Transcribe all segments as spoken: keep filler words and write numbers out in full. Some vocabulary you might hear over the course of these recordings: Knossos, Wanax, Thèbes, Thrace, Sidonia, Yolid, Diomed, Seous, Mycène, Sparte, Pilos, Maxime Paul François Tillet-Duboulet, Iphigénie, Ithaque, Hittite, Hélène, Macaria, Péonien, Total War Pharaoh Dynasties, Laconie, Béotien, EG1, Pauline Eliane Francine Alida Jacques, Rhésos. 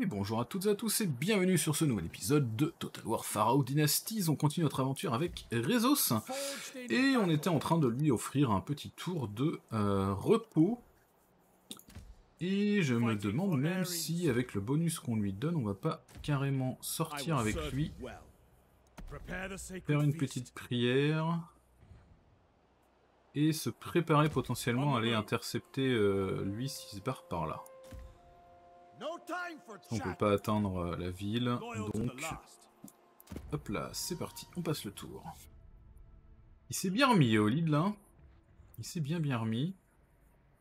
Mais bonjour à toutes et à tous et bienvenue sur ce nouvel épisode de Total War Pharaoh Dynasties. On continue notre aventure avec Rhésos et on était en train de lui offrir un petit tour de euh, repos. Et je me demande même si avec le bonus qu'on lui donne, on va pas carrément sortir avec lui, faire une petite prière et se préparer potentiellement à aller intercepter euh, lui s'il se barre par là. On ne peut pas atteindre la ville, donc... Hop là, c'est parti, on passe le tour. Il s'est bien remis, Yolid, là. Il s'est bien bien remis.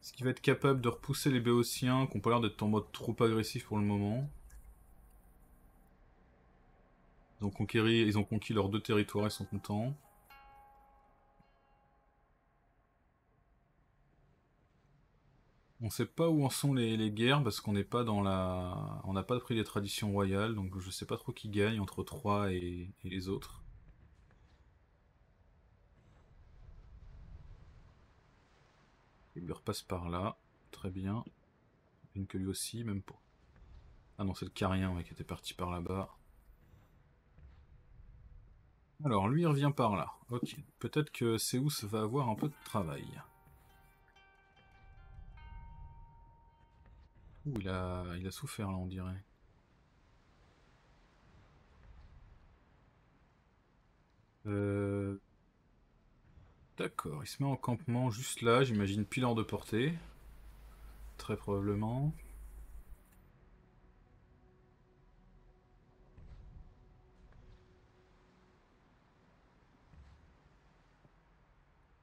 Est-ce qu'il va être capable de repousser les Béotiens, qui n'ont pas l'air d'être en mode trop agressif pour le moment? Ils ont conquis, ils ont conquis leurs deux territoires, ils sont contents. On sait pas où en sont les, les guerres parce qu'on n'est pas dans la... On n'a pas pris les traditions royales, donc je sais pas trop qui gagne entre Troie et, et les autres. Il lui repasse par là, très bien. Une que lui aussi, même pas. Ah non, c'est le Carien ouais, qui était parti par là-bas. Alors, lui il revient par là. Ok, peut-être que Seous va avoir un peu de travail. Ouh, il a, il a souffert là, on dirait. Euh... D'accord, il se met en campement juste là, j'imagine pile hors de portée. Très probablement.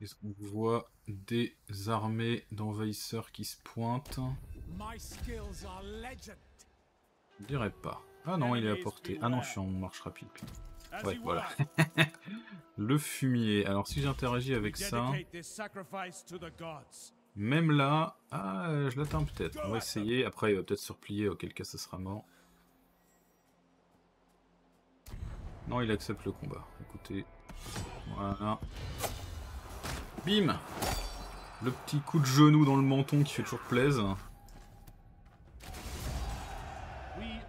Est-ce qu'on voit des armées d'envahisseurs qui se pointent? Je dirais pas. Ah non, il est à portée. Ah non, je suis en marche rapide. Ouais, voilà. Le fumier. Alors si j'interagis avec ça... Même là... Ah, je l'atteins peut-être. On va essayer. Après, il va peut-être se replier, auquel cas ça sera mort. Non, il accepte le combat. Écoutez. Voilà. Bim! Le petit coup de genou dans le menton qui fait toujours plaisir.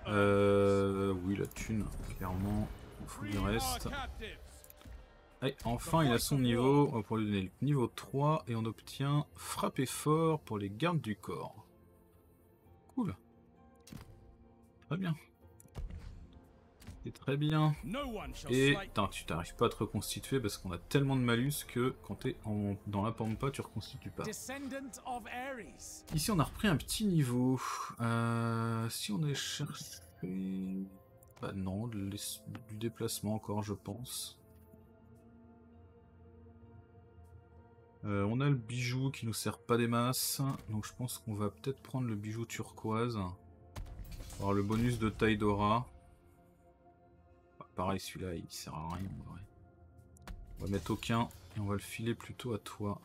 Euh... Oui, la thune, clairement. Il faut du reste. Allez, enfin, il a son niveau. On va pouvoir lui donner le niveau trois. Et on obtient frapper fort pour les gardes du corps. Cool. Très bien. C'est très bien. Et tain, tu t'arrives pas à te reconstituer parce qu'on a tellement de malus que quand t'es en... dans la pampa, tu reconstitues pas. Ici, on a repris un petit niveau. Euh, si on est cherché... Bah non, du déplacement encore, je pense. Euh, on a le bijou qui nous sert pas des masses. Donc je pense qu'on va peut-être prendre le bijou turquoise. Alors le bonus de taille d'aura. Pareil, celui-là, il sert à rien, en vrai. On va mettre aucun, et on va le filer plutôt à toi.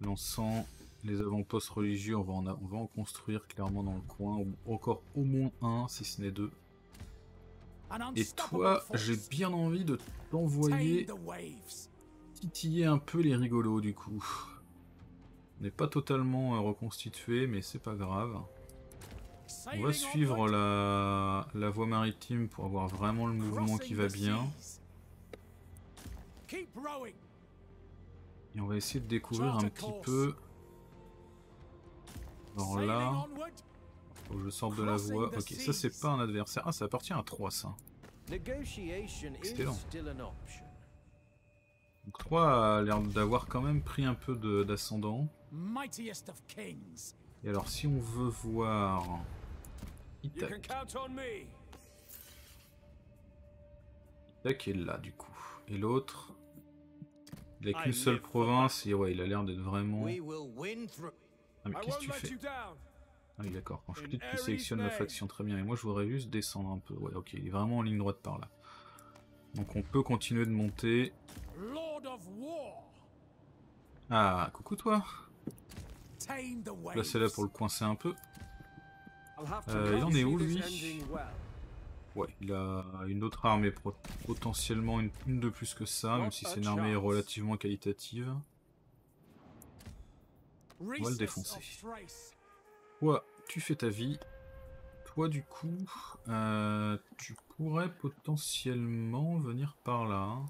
L'encens, les avant-postes religieux, on va, en a, on va en construire clairement dans le coin. Ou encore au moins un, si ce n'est deux. Et toi, j'ai bien envie de t'envoyer titiller un peu les rigolos, du coup. On n'est pas totalement reconstitué, mais c'est pas grave. On va suivre la, la voie maritime pour avoir vraiment le mouvement qui va bien. Et on va essayer de découvrir un petit peu... Alors là... Faut que je sorte de la voie. Ok, ça c'est pas un adversaire. Ah, ça appartient à trois, ça. Excellent. Donc trois a l'air d'avoir quand même pris un peu d'ascendant. Et alors si on veut voir... Ithaque. Ithaque est là du coup. Et l'autre, il n'a qu'une seule province et ouais, il a l'air d'être vraiment... Ah mais qu'est-ce que tu fais? Ah oui d'accord, quand je clique tu sélectionnes la faction, très bien. Et moi je voudrais juste descendre un peu. Ouais ok, il est vraiment en ligne droite par là. Donc on peut continuer de monter. Ah, coucou toi. Là c'est là pour le coincer un peu. Euh, il en est où lui? Ouais, il a une autre armée, potentiellement une, une de plus que ça, même si c'est une armée relativement qualitative. On va le défoncer. Toi, tu fais ta vie. toi du coup, euh, tu pourrais potentiellement venir par là. Hein.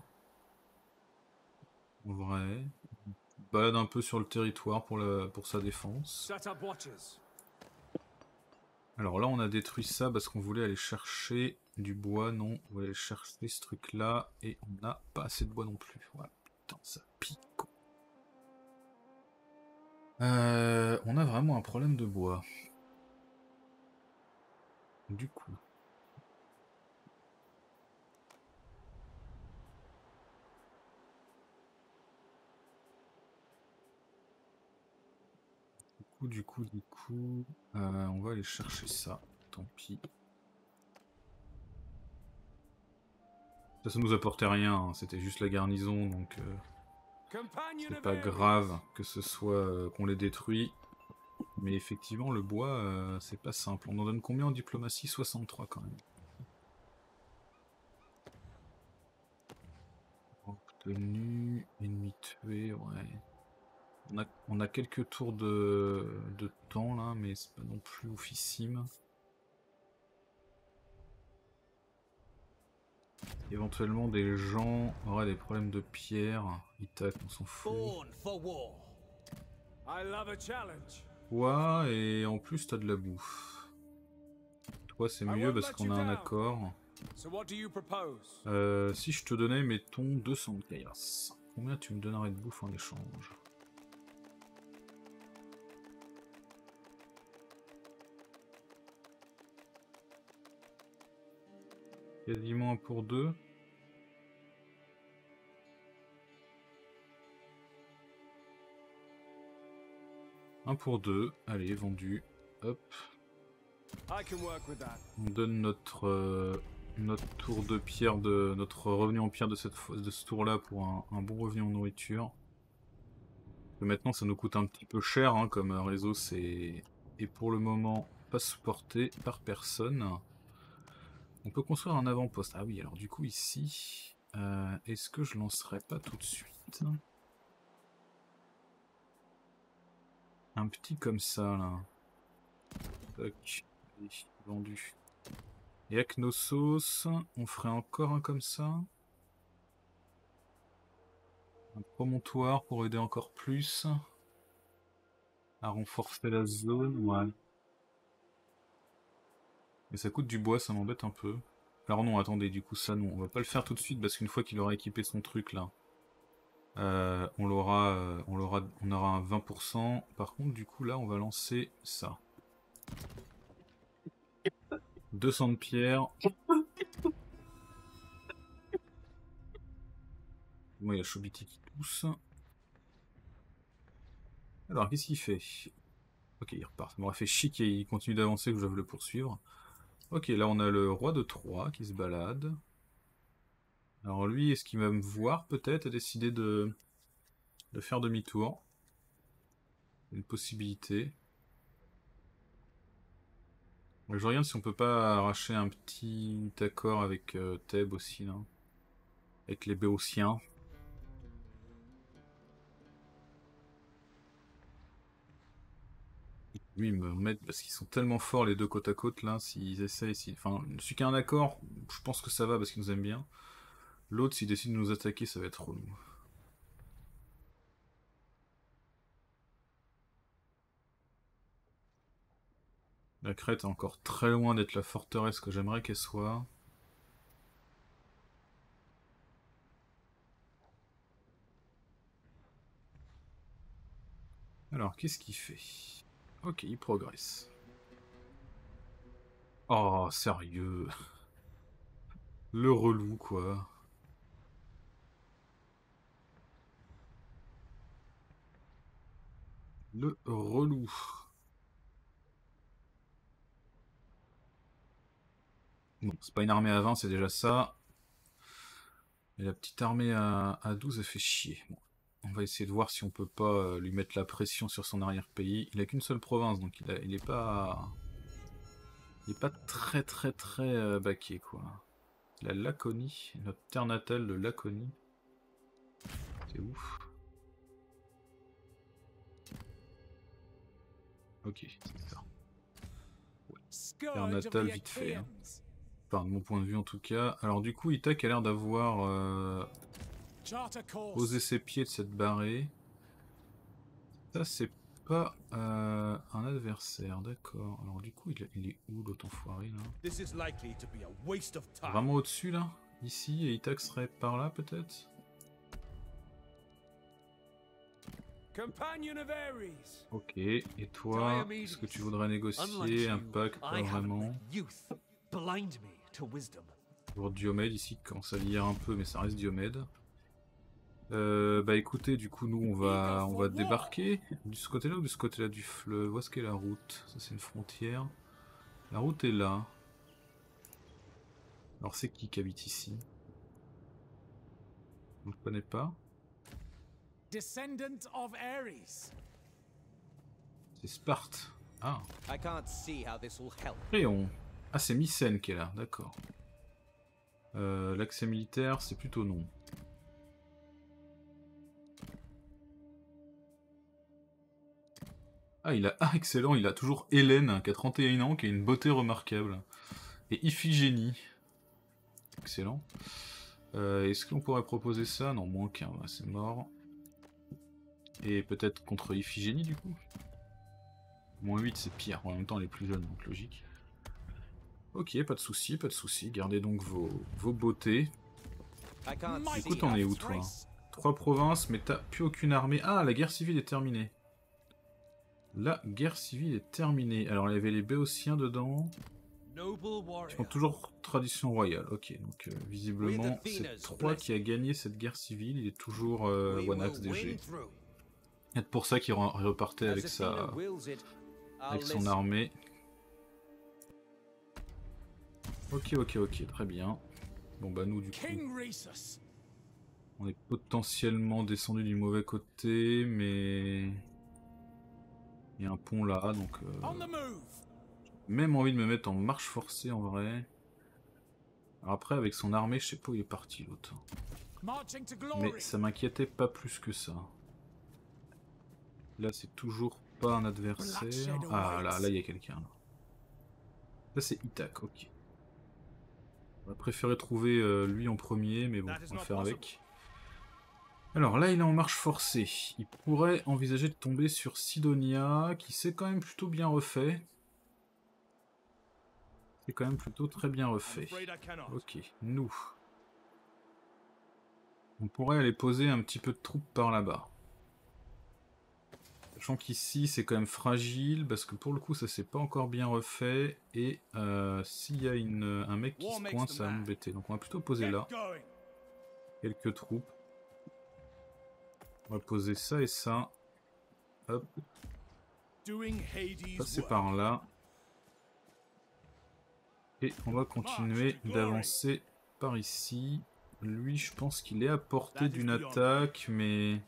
En vrai. Balade un peu sur le territoire pour, la, pour sa défense. Alors là, on a détruit ça parce qu'on voulait aller chercher du bois. Non, on voulait aller chercher ce truc-là. Et on n'a pas assez de bois non plus. Voilà, putain, ça pique. Euh, on a vraiment un problème de bois. Du coup... Du coup, du coup, euh, on va aller chercher ça, tant pis. Ça, ça nous apportait rien, hein. C'était juste la garnison, donc euh, c'est pas grave que ce soit euh, qu'on les détruit. Mais effectivement, le bois, euh, c'est pas simple. On en donne combien en diplomatie? soixante-trois quand même. Obtenu, ennemi tué, ouais. On a, on a quelques tours de, de temps là, mais c'est pas non plus oufissime. Éventuellement, des gens auraient des problèmes de pierre. Ithaque, on s'en fout. Toi, et en plus, t'as de la bouffe. Toi, c'est mieux parce qu'on a un accord. Euh, si je te donnais, mettons, deux cents de caillasses. Combien tu me donnerais de bouffe en échange ? Quasiment un pour deux. Un pour deux. Allez, vendu. Hop. On donne notre, euh, notre tour de pierre, de notre revenu en pierre de, cette, de ce tour-là pour un, un bon revenu en nourriture. Et maintenant, ça nous coûte un petit peu cher, hein, comme réseau, c'est et pour le moment pas supporté par personne. On peut construire un avant-poste. Ah oui, alors du coup ici, euh, est-ce que je lancerai pas tout de suite un petit comme ça là. Toc, vendu. Et à Knossos, on ferait encore un comme ça. Un promontoire pour aider encore plus à renforcer la zone. Ouais. Mais ça coûte du bois, ça m'embête un peu. Alors non, attendez, du coup ça non, on va pas le faire tout de suite parce qu'une fois qu'il aura équipé son truc là, euh, on l'aura, euh, on l'aura, on aura un vingt pour cent. Par contre, du coup là, on va lancer ça. deux cents de pierre. Bon, il y a Chobiti qui pousse. Alors, qu'est-ce qu'il fait ? Ok, il repart. Ça m'aurait fait chic et il continue d'avancer que je dois le poursuivre. Ok, là on a le roi de Troie qui se balade. Alors lui, est-ce qu'il va me voir peut-être et décider de, de faire demi-tour? Une possibilité. Je regarde si on peut pas arracher un petit accord avec euh, Thèbes aussi, là. Avec les Béotiens. Lui, ils me mettent parce qu'ils sont tellement forts les deux côte à côte là. S'ils essayent, s'ils... enfin, celui qui a un accord, je pense que ça va parce qu'ils nous aiment bien. L'autre, s'il décide de nous attaquer, ça va être relou. La Crète est encore très loin d'être la forteresse que j'aimerais qu'elle soit. Alors, qu'est-ce qu'il fait ? Ok, il progresse. Oh, sérieux. Le relou, quoi. Le relou. Bon, c'est pas une armée à vingt, c'est déjà ça. Mais la petite armée à, à douze, elle fait chier. Bon. On va essayer de voir si on peut pas lui mettre la pression sur son arrière-pays. Il a qu'une seule province, donc il, a, il est pas... Il est pas très très très euh, baqué, quoi. La Laconie, notre terre natale de Laconie. C'est ouf. Ok, c'est ça. Ouais. Faire un atal vite fait. Hein. Enfin, de mon point de vue en tout cas. Alors du coup, Ithaque a l'air d'avoir euh, posé ses pieds de cette barrée. Ça, c'est pas euh, un adversaire, d'accord. Alors du coup, il, il est où l'autre enfoiré là? Vraiment au-dessus là? Ici, et Ithaque serait par là peut-être? Ok, et toi, est-ce que tu voudrais négocier un pacte? Pas vraiment. Pour Diomed ici, qui commence à lire un peu, mais ça reste Diomed. Euh, bah écoutez, du coup, nous on va, on va débarquer. De ce côté-là ou de ce côté-là du fleuve? Où est-ce qu'est la route? Ça, c'est une frontière. La route est là. Alors, c'est qui qui habite ici? On ne connaît pas. C'est Sparte. Ah. Péon. Ah, c'est Mycène qui est là, d'accord. Euh, l'accès militaire, c'est plutôt non. Ah, il a... ah, excellent, il a toujours Hélène, qui a trente et un ans, qui a une beauté remarquable. Et Iphigénie. Excellent. Euh, Est-ce qu'on pourrait proposer ça? Non, moins qu'un, c'est mort. Et peut-être contre Iphigénie du coup. Moins huit c'est pire, en même temps elle est plus jeune donc logique. Ok, pas de soucis, pas de soucis, gardez donc vos, vos beautés. Écoute, t'en es où toi? Trois provinces mais t'as plus aucune armée. Ah, la guerre civile est terminée. La guerre civile est terminée. Alors il y avait les Béotiens dedans. Ils font toujours tradition royale. Ok, donc euh, visiblement c'est Troie qui a gagné cette guerre civile. Il est toujours euh, Wanax D G. C'est pour ça qu'il repartait avec sa, avec son armée. Ok, ok, ok, très bien. Bon bah nous du coup, on est potentiellement descendu du mauvais côté, mais il y a un pont là, donc euh... même envie de me mettre en marche forcée en vrai. Alors après avec son armée, je sais pas où il est parti l'autre. Mais ça m'inquiétait pas plus que ça. Là, c'est toujours pas un adversaire. Ah, là, là, il y a quelqu'un. Là, là c'est Ithaque, ok. On va préférer trouver euh, lui en premier, mais bon, on va faire avec. Alors là, il est en marche forcée. Il pourrait envisager de tomber sur Sidonia, qui s'est quand même plutôt bien refait. C'est quand même plutôt très bien refait. Ok, nous. On pourrait aller poser un petit peu de troupes par là-bas. Sachant qu'ici c'est quand même fragile parce que pour le coup ça s'est pas encore bien refait et euh, s'il y a une, un mec qui se coince ça va m'embêter. Donc on va plutôt poser là quelques troupes. On va poser ça et ça. Hop. Passer par là. Et on va continuer d'avancer par ici. Lui je pense qu'il est à portée d'une attaque mais...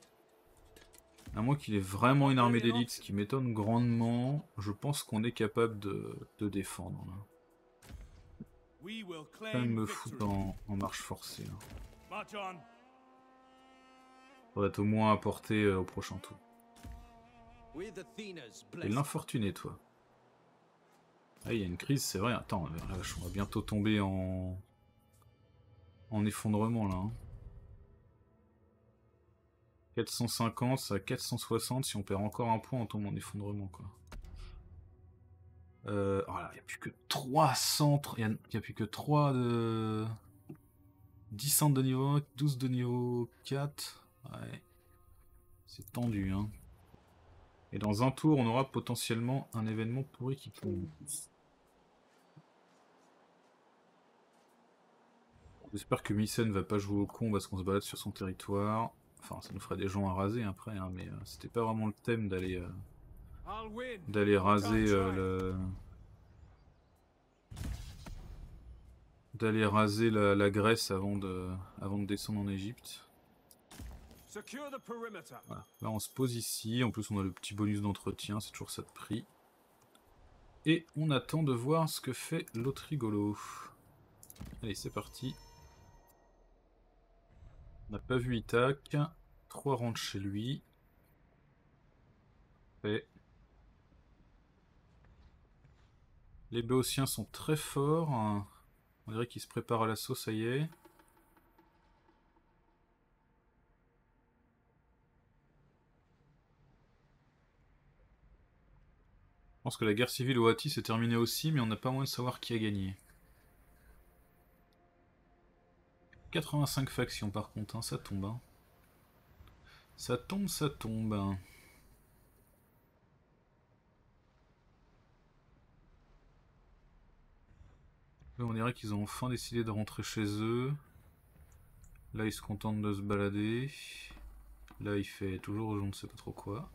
À moins qu'il ait vraiment une armée d'élite, ce qui m'étonne grandement, je pense qu'on est capable de, de défendre. Ça me fout en, en marche forcée. Là. On va être au moins apporté euh, au prochain tour. Et l'infortuné, toi. Ah, il y a une crise, c'est vrai. Attends, la vache, on va bientôt tomber en, en effondrement, là. Hein. quatre cent cinquante à quatre cent soixante si on perd encore un point on tombe en effondrement quoi. Euh, voilà, il n'y a plus que trois centres, il n'y a, a plus que trois de... dix centres de niveau un, douze de niveau quatre. Ouais. C'est tendu hein. Et dans un tour on aura potentiellement un événement pourri qui tombe. J'espère que Mycène ne va pas jouer au con parce qu'on se balade sur son territoire. Enfin, ça nous ferait des gens à raser après, hein, mais euh, c'était pas vraiment le thème d'aller euh, d'aller raser euh, le... d'aller raser la, la Grèce avant de avant de descendre en Égypte. Voilà. Là, on se pose ici. En plus, on a le petit bonus d'entretien, c'est toujours ça de prix. Et on attend de voir ce que fait l'autre rigolo. Allez, c'est parti. On n'a pas vu Ithaque. trois rentrent chez lui. Et Les Béotiens sont très forts. Hein. On dirait qu'ils se préparent à l'assaut, ça y est. Je pense que la guerre civile au Hatti s'est terminée aussi, mais on n'a pas moyen de savoir qui a gagné. quatre-vingt-cinq factions par contre, hein, ça tombe. Hein. Ça tombe, ça tombe. Hein. Là, on dirait qu'ils ont enfin décidé de rentrer chez eux. Là, ils se contentent de se balader. Là, il fait toujours je ne sais pas trop quoi.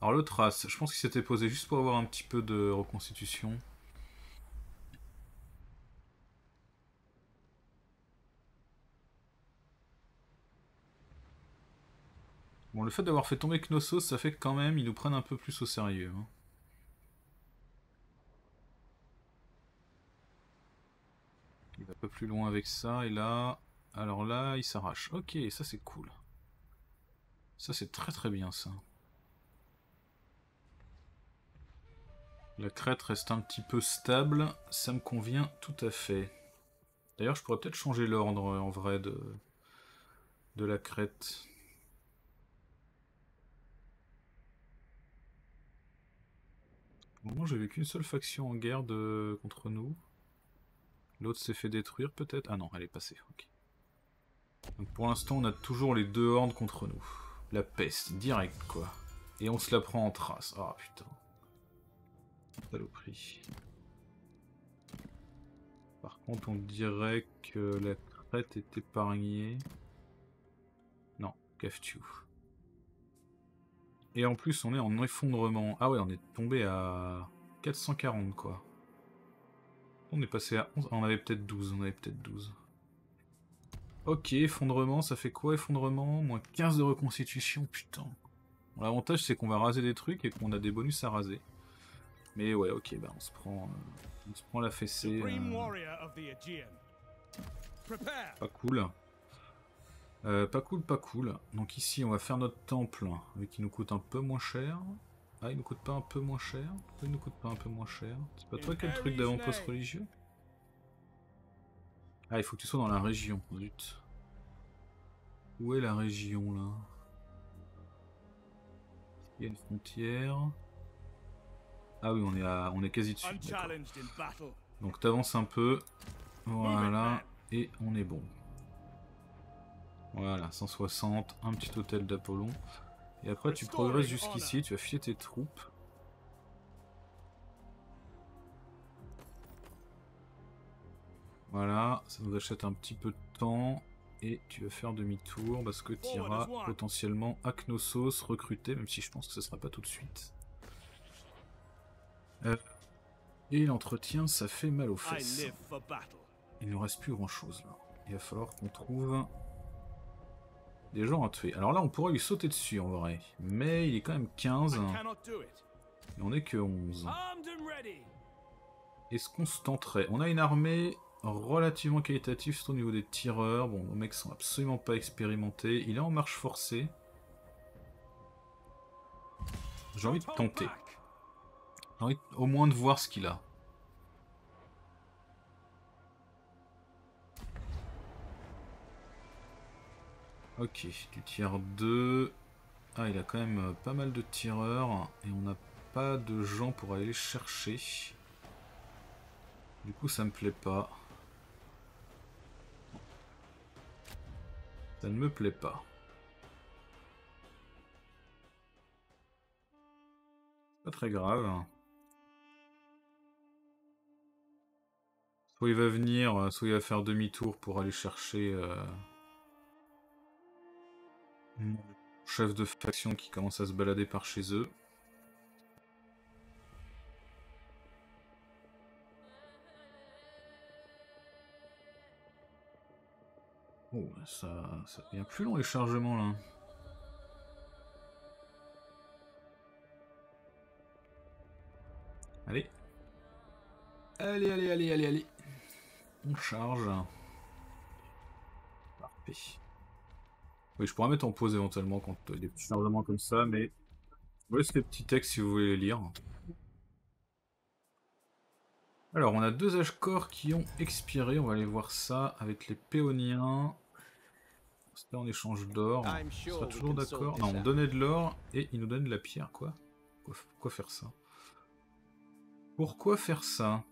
Alors le Thrace, je pense qu'il s'était posé juste pour avoir un petit peu de reconstitution. Bon, le fait d'avoir fait tomber Knossos, ça fait que quand même ils nous prennent un peu plus au sérieux. Hein. Il va un peu plus loin avec ça, et là... Alors là, il s'arrache. Ok, ça c'est cool. Ça c'est très très bien ça. La crête reste un petit peu stable, ça me convient tout à fait. D'ailleurs, je pourrais peut-être changer l'ordre en vrai de, de la crête. Bon, j'ai vu qu'une seule faction en guerre de... contre nous. L'autre s'est fait détruire peut-être. Ah non, elle est passée. Okay. Donc pour l'instant, on a toujours les deux hordes contre nous. La peste, direct quoi. Et on se la prend en trace. Ah putain. Saloperie. Par contre, on dirait que la crête est épargnée. Non, cafetou. Et en plus, on est en effondrement. Ah ouais, on est tombé à quatre cent quarante, quoi. On est passé à onze. On avait peut-être douze. On avait peut-être douze. Ok, effondrement, ça fait quoi, effondrement? Moins quinze de reconstitution, putain. Bon, l'avantage, c'est qu'on va raser des trucs et qu'on a des bonus à raser. Mais ouais, ok, bah on se prend, euh, on se prend la fessée. Euh... Pas cool. Euh, pas cool, pas cool. Donc ici, on va faire notre temple, mais qui nous coûte un peu moins cher. Ah, il nous coûte pas un peu moins cher. Il nous coûte pas un peu moins cher. C'est pas toi quel truc d'avant-poste religieux? Ah, il faut que tu sois dans la région. Zut. Où est la région là? Il y a une frontière. Ah oui, on est, à... on est quasi dessus. Donc t'avances un peu. Voilà. Et on est bon. Voilà, cent soixante. Un petit hôtel d'Apollon. Et après, tu progresses jusqu'ici. Tu vas filer tes troupes. Voilà. Ça nous achète un petit peu de temps. Et tu vas faire demi-tour. Parce que tu iras potentiellement à Knossos recruter. Même si je pense que ce ne sera pas tout de suite. Euh, et l'entretien, ça fait mal aux fesses. Il ne reste plus grand chose là. Il va falloir qu'on trouve des gens à tuer. Alors là, on pourrait lui sauter dessus en vrai. Mais il est quand même quinze. Et on n'est que onze. Est-ce qu'on se tenterait? On a une armée relativement qualitative, surtout au niveau des tireurs. Bon, nos mecs sont absolument pas expérimentés. Il est en marche forcée. J'ai envie de tenter. J'ai envie au moins de voir ce qu'il a. Ok, du tiers deux. Ah, il a quand même pas mal de tireurs. Et on n'a pas de gens pour aller les chercher. Du coup, ça me plaît pas. Ça ne me plaît pas. Pas très grave. Soit il va venir, soit il va faire demi-tour pour aller chercher euh, mon chef de faction qui commence à se balader par chez eux. Oh, ça, ça devient plus long les chargements là. Allez. Allez, allez, allez, allez, allez. On charge. Parfait. Oui, je pourrais mettre en pause éventuellement quand il y a des petits chargements comme ça, mais je vous laisse les petits textes si vous voulez les lire. Alors, on a deux âges corps qui ont expiré. On va aller voir ça avec les Péoniens. C'était en échange d'or. On sera toujours d'accord. Non, on donnait de l'or et ils nous donnent de la pierre, quoi. Pourquoi faire ça? Pourquoi faire ça?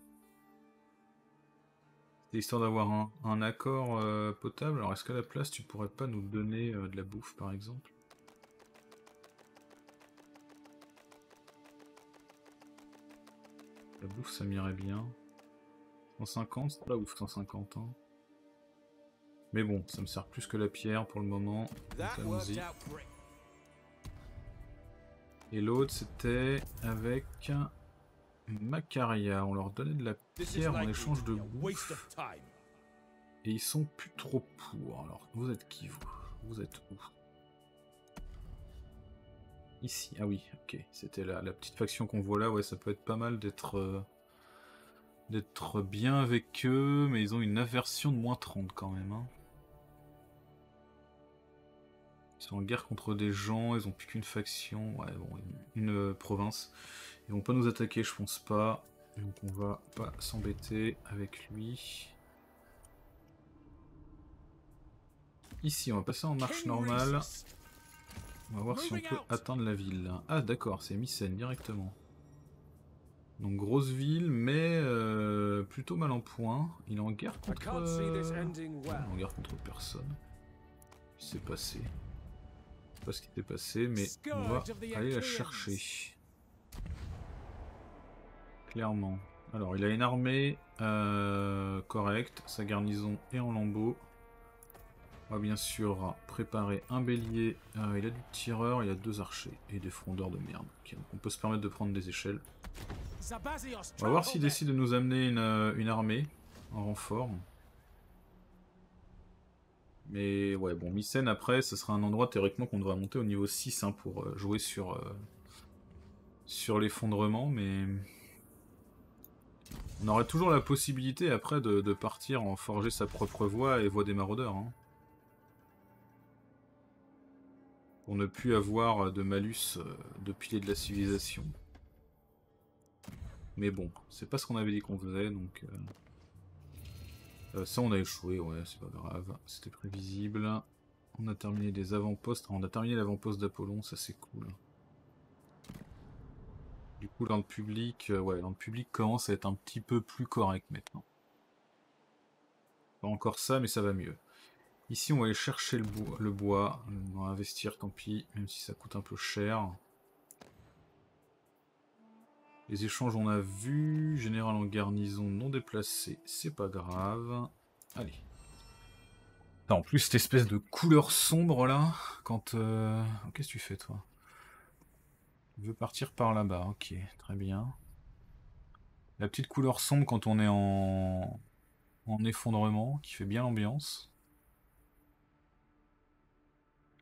C'est histoire d'avoir un, un accord euh, potable. Alors, est-ce qu'à la place, tu pourrais pas nous donner euh, de la bouffe, par exemple? La bouffe, ça m'irait bien. cent cinquante, c'est pas la bouffe, cent cinquante. Hein. Mais bon, ça me sert plus que la pierre pour le moment. Allons-y. Et l'autre, c'était avec Macaria. On leur donnait de la pierre en échange de bouffe. Et ils sont plus trop pour. Alors, vous êtes qui, vous? Vous êtes où? Ici, ah oui, ok, c'était la, la petite faction qu'on voit là, ouais, ça peut être pas mal d'être euh, d'être bien avec eux, mais ils ont une aversion de moins trente quand même. Hein. Ils sont en guerre contre des gens, ils ont plus qu'une faction, ouais, bon, une, une euh, province. Ils vont pas nous attaquer, je pense pas, donc on va pas s'embêter avec lui. Ici, on va passer en marche normale. On va voir si on peut atteindre la ville. Ah d'accord, c'est Mycène directement. Donc grosse ville, mais euh, plutôt mal en point. Il est en guerre contre... Il est en guerre contre personne. Il s'est passé. Je sais pas ce qui s'est passé, mais on va aller la chercher. Clairement. Alors il a une armée euh, correcte, sa garnison est en lambeaux. On va bien sûr préparer un bélier, euh, il a du tireur, il a deux archers et des frondeurs de merde. Okay, donc on peut se permettre de prendre des échelles. On va voir s'il décide de nous amener une, une armée en renfort. Mais ouais, bon, Mycène après, ce sera un endroit théoriquement qu'on devra monter au niveau six hein, pour euh, jouer sur, euh, sur l'effondrement, mais... On aurait toujours la possibilité après de, de partir en forger sa propre voie et voie des maraudeurs. Hein. Pour ne plus avoir de malus de pilier de la civilisation. Mais bon, c'est pas ce qu'on avait dit qu'on faisait, donc... Euh... Euh, ça, on a échoué, ouais, c'est pas grave. C'était prévisible. On a terminé des avant-postes. Ah, on a terminé l'avant-poste d'Apollon, ça c'est cool. Du coup, dans le public, euh, ouais, dans le public commence à être un petit peu plus correct maintenant. Pas encore ça, mais ça va mieux. Ici, on va aller chercher le, bo le bois. On va investir, tant pis, même si ça coûte un peu cher. Les échanges, on a vu. Général en garnison non déplacé, c'est pas grave. Allez. Attends, en plus, cette espèce de couleur sombre, là, quand... Euh... Oh, qu'est-ce que tu fais, toi? Tu veux partir par là-bas, ok, très bien. La petite couleur sombre quand on est en, en effondrement, qui fait bien l'ambiance.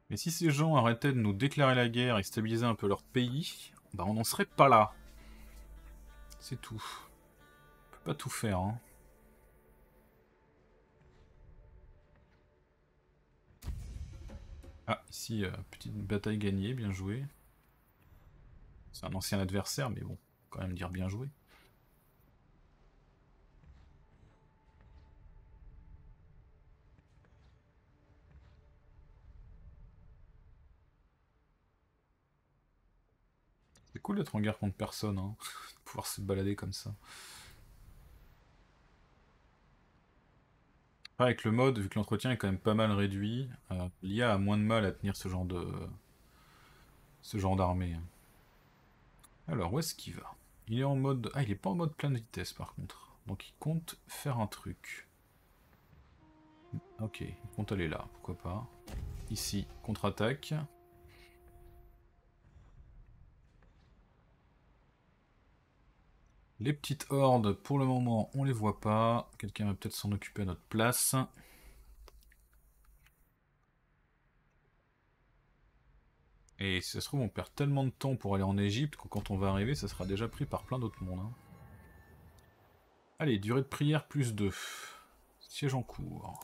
Mais si ces gens arrêtaient de nous déclarer la guerre et stabiliser un peu leur pays, bah on n'en serait pas là. C'est tout. On peut pas tout faire. Hein. Ah, ici, euh, petite bataille gagnée, bien joué. C'est un ancien adversaire, mais bon, quand même dire bien joué. C'est cool d'être en guerre contre personne, hein. De pouvoir se balader comme ça. Avec le mode, vu que l'entretien est quand même pas mal réduit, euh, l'I A a moins de mal à tenir ce genre de ce genre d'armée. Alors où est-ce qu'il va? Il est en mode, ah il est pas en mode pleine vitesse par contre, donc il compte faire un truc. Ok, il compte aller là, pourquoi pas. Ici, contre-attaque. Les petites hordes, pour le moment, on les voit pas. Quelqu'un va peut-être s'en occuper à notre place. Et si ça se trouve, on perd tellement de temps pour aller en Égypte que quand on va arriver, ça sera déjà pris par plein d'autres mondes. Hein. Allez, durée de prière plus deux. Siège en cours.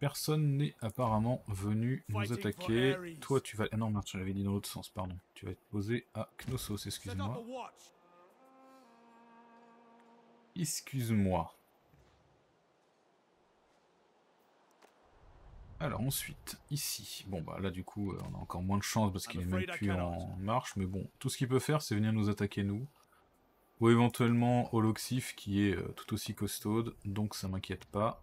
Personne n'est apparemment venu nous attaquer. Toi, tu vas... Ah non, merde, je l'avais dit dans l'autre sens, pardon. Tu vas être posé à Knossos, excuse-moi. Excuse-moi. Alors ensuite, ici. Bon bah là du coup, on a encore moins de chance parce qu'il est même plus en marche. Mais bon, tout ce qu'il peut faire, c'est venir nous attaquer nous. Ou éventuellement Holoxif qui est euh, tout aussi costaud, donc ça m'inquiète pas.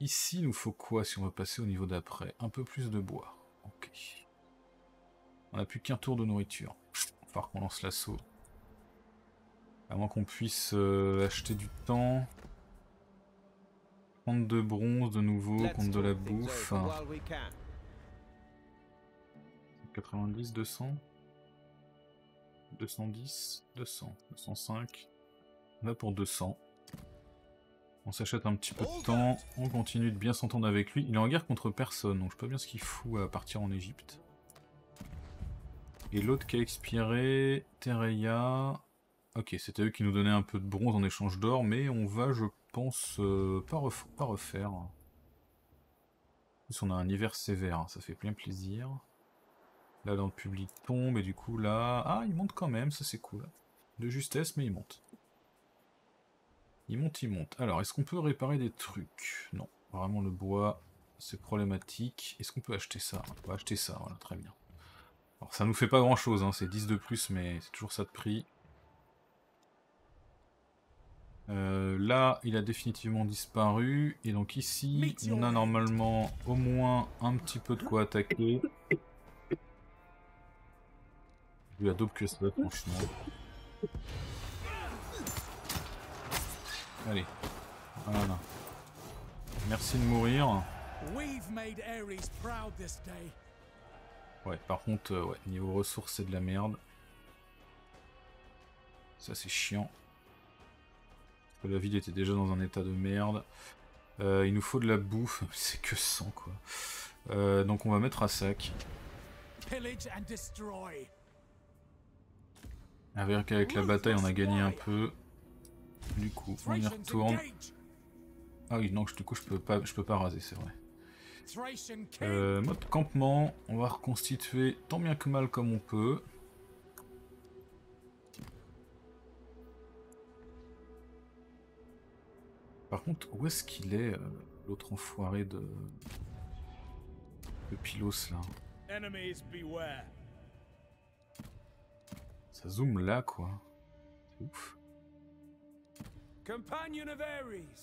Ici, nous faut quoi si on veut passer au niveau d'après? Un peu plus de bois. Ok. On n'a plus qu'un tour de nourriture. Il va falloir qu'on lance l'assaut. À moins qu'on puisse euh, acheter du temps. trente-deux bronze de nouveau, contre de la bouffe. quatre-vingt-dix, deux cents. deux cent dix, deux cents, deux cent cinq. On va pour deux cents. On s'achète un petit peu de temps. On continue de bien s'entendre avec lui. Il est en guerre contre personne, donc je sais pas bien ce qu'il fout à partir en Égypte. Et l'autre qui a expiré, Tereya. Ok, c'était eux qui nous donnaient un peu de bronze en échange d'or, mais on va, je pense, euh, pas, ref pas refaire. En plus, on a un hiver sévère, hein, ça fait plein plaisir. Là, dans le public tombe, et du coup, là... Ah, il monte quand même, ça c'est cool. De justesse, mais il monte. Il monte, il monte. Alors, est-ce qu'on peut réparer des trucs? Non, vraiment le bois, c'est problématique. Est-ce qu'on peut acheter ça? On va acheter ça, voilà, très bien. Alors, ça nous fait pas grand-chose, hein, c'est dix de plus, mais c'est toujours ça de prix. Euh, là, il a définitivement disparu, et donc ici, on a normalement au moins un petit peu de quoi attaquer. Je lui adobe que ça, franchement. Allez, voilà. Merci de mourir. Ouais, par contre, euh, ouais, niveau ressources, c'est de la merde. Ça, c'est chiant. La ville était déjà dans un état de merde. Euh, il nous faut de la bouffe, c'est que cent quoi. Euh, donc on va mettre à sac. A vrai qu'avec la bataille on a gagné un peu. Du coup on y retourne. Ah oui non, du coup je peux pas, je peux pas raser, c'est vrai. Euh, mode campement, on va reconstituer tant bien que mal comme on peut. Par contre, où est-ce qu'il est, qu est euh, l'autre enfoiré de... de Pilos, là? Ça zoome là, quoi. C'est ouf.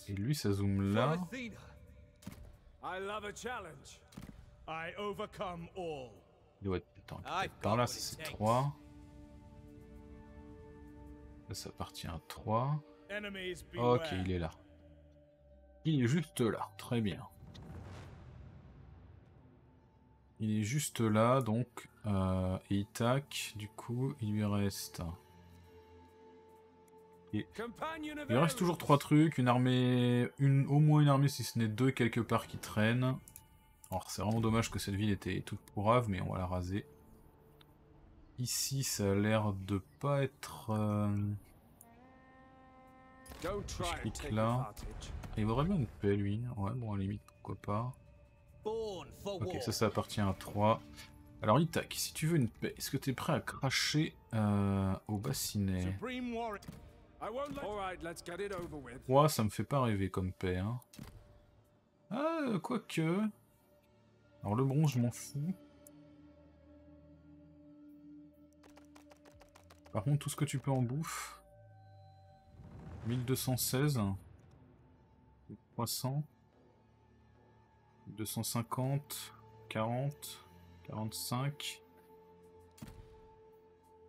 Et lui, ça zoome là. Il doit être... Attends, par là, c'est trois. Là, ça appartient à trois. Ok, il est là. Il est juste là, très bien. Il est juste là, donc... Euh, et Ithaque, du coup, il lui reste... Et il lui reste toujours trois trucs, une armée... Une, au moins une armée, si ce n'est deux, quelque part, qui traînent. Alors, c'est vraiment dommage que cette ville était toute pourrave, mais on va la raser. Ici, ça a l'air de pas être... Euh... Je clique là. Il vaudrait bien une paix, lui. Ouais, bon, à la limite, pourquoi pas. Ok, ça, ça appartient à trois. Alors, Ithaque, si tu veux une paix, est-ce que t'es prêt à cracher euh, au bassinet? trois, ça me fait pas rêver comme paix, hein. Ah, quoique... Alors, le bronze, je m'en fous. Par contre, tout ce que tu peux en bouffe... mille deux cent seize... trois cents, deux cent cinquante, quarante, quarante-cinq.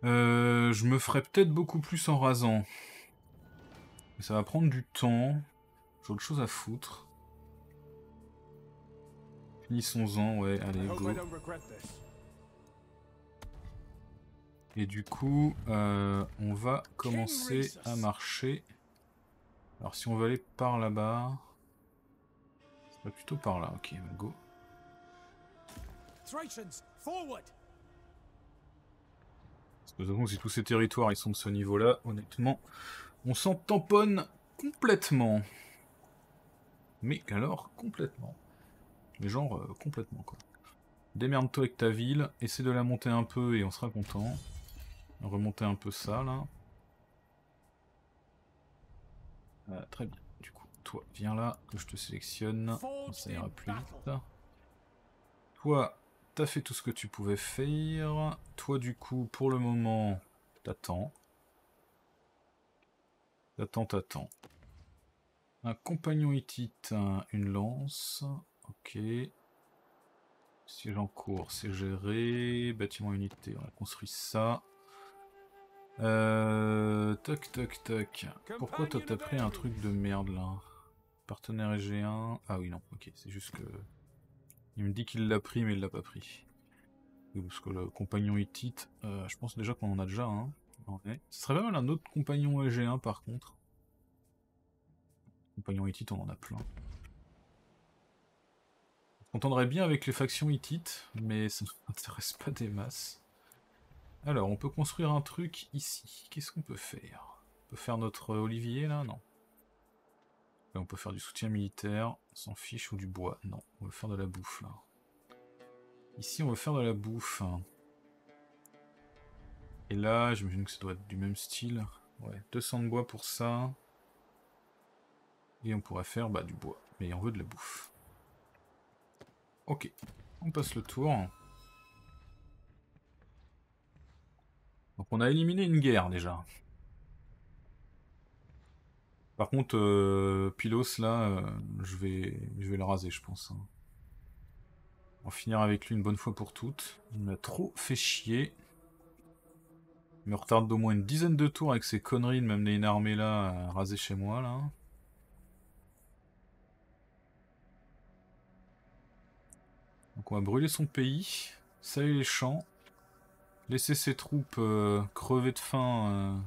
Euh, je me ferai peut-être beaucoup plus en rasant. Mais ça va prendre du temps. J'ai autre chose à foutre. Finissons-en, ouais, allez, go. Et du coup, euh, on va commencer à marcher. Alors si on veut aller par là-bas... Plutôt par là, ok, go. Parce que si tous ces territoires ils sont de ce niveau-là, honnêtement, on s'en tamponne complètement. Mais alors, complètement. Mais genre, euh, complètement, quoi. Démerde-toi avec ta ville, essaie de la monter un peu et on sera content. Remonter un peu ça, là. Euh, très bien. Du coup, toi, viens là, que je te sélectionne. Ça ira plus vite. Toi, t'as fait tout ce que tu pouvais faire. Toi, du coup, pour le moment, t'attends. T'attends, t'attends. Un compagnon hittite, un, une lance. Ok. Siège en cours, c'est géré. Bâtiment unité, on a construit ça. Euh, tac, tac, tac. Pourquoi toi t'as pris un truc de merde là? Partenaire E G un. Ah oui, non, ok, c'est juste que... Il me dit qu'il l'a pris, mais il l'a pas pris. Parce que le compagnon hittite, euh, je pense déjà qu'on en a déjà un. Hein. Ouais. Ce serait pas mal un autre compagnon E G un par contre. Compagnon hittite, on en a plein. On t'entendrait bien avec les factions hittites, mais ça ne m'intéresse pas des masses. Alors, on peut construire un truc ici. Qu'est-ce qu'on peut faire? On peut faire notre olivier, là? Non. Là, on peut faire du soutien militaire. On s'en fiche. Ou du bois? Non. On veut faire de la bouffe, là. Ici, on veut faire de la bouffe. Et là, j'imagine que ça doit être du même style. Ouais, deux cents de bois pour ça. Et on pourrait faire, bah, du bois. Mais on veut de la bouffe. Ok. On passe le tour. Donc on a éliminé une guerre déjà. Par contre, euh, Pilos là, euh, je vais, je vais le raser je pense. Hein. On va finir avec lui une bonne fois pour toutes. Il m'a trop fait chier. Il me retarde d'au moins une dizaine de tours avec ses conneries de m'amener une armée là, à raser chez moi là. Donc on va brûler son pays. Salut les champs. Laisser ses troupes euh, crever de faim euh,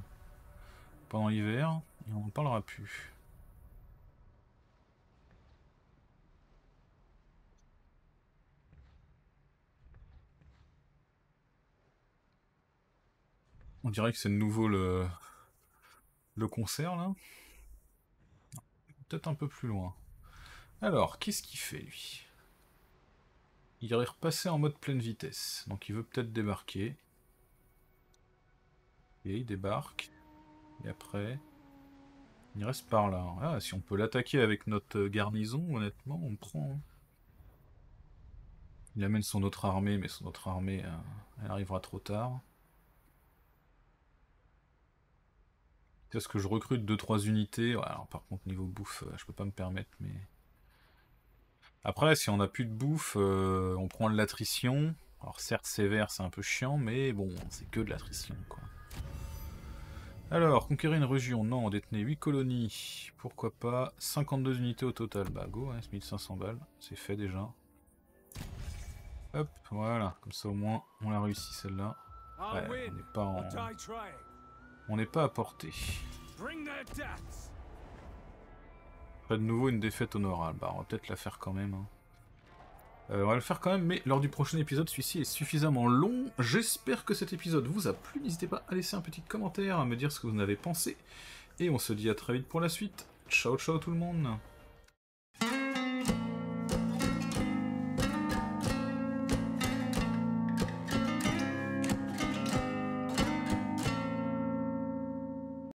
pendant l'hiver, et on n'en parlera plus. On dirait que c'est de nouveau le, le concert, là. Peut-être un peu plus loin. Alors, qu'est-ce qu'il fait, lui? Il est repassé en mode pleine vitesse, donc il veut peut-être débarquer. Et il débarque. Et après, il reste par là. Ah, si on peut l'attaquer avec notre garnison, honnêtement, on prend. Il amène son autre armée, mais son autre armée, elle arrivera trop tard. Est-ce que je recrute deux trois unités? Ouais, alors par contre, niveau bouffe, je peux pas me permettre, mais... Après, si on n'a plus de bouffe, euh, on prend de l'attrition. Alors certes, sévère, c'est un peu chiant, mais bon, c'est que de l'attrition, quoi. Alors, conquérir une région, non, on détenait huit colonies, pourquoi pas, cinquante-deux unités au total, bah go, hein, mille cinq cents balles, c'est fait déjà. Hop, voilà, comme ça au moins, on l'a réussi celle-là. Ouais, on n'est pas en... On n'est pas à portée. Pas de nouveau une défaite honorable, bah on va peut-être la faire quand même. Hein. Euh, on va le faire quand même, mais lors du prochain épisode, celui-ci est suffisamment long. J'espère que cet épisode vous a plu. N'hésitez pas à laisser un petit commentaire, à me dire ce que vous en avez pensé. Et on se dit à très vite pour la suite. Ciao, ciao tout le monde!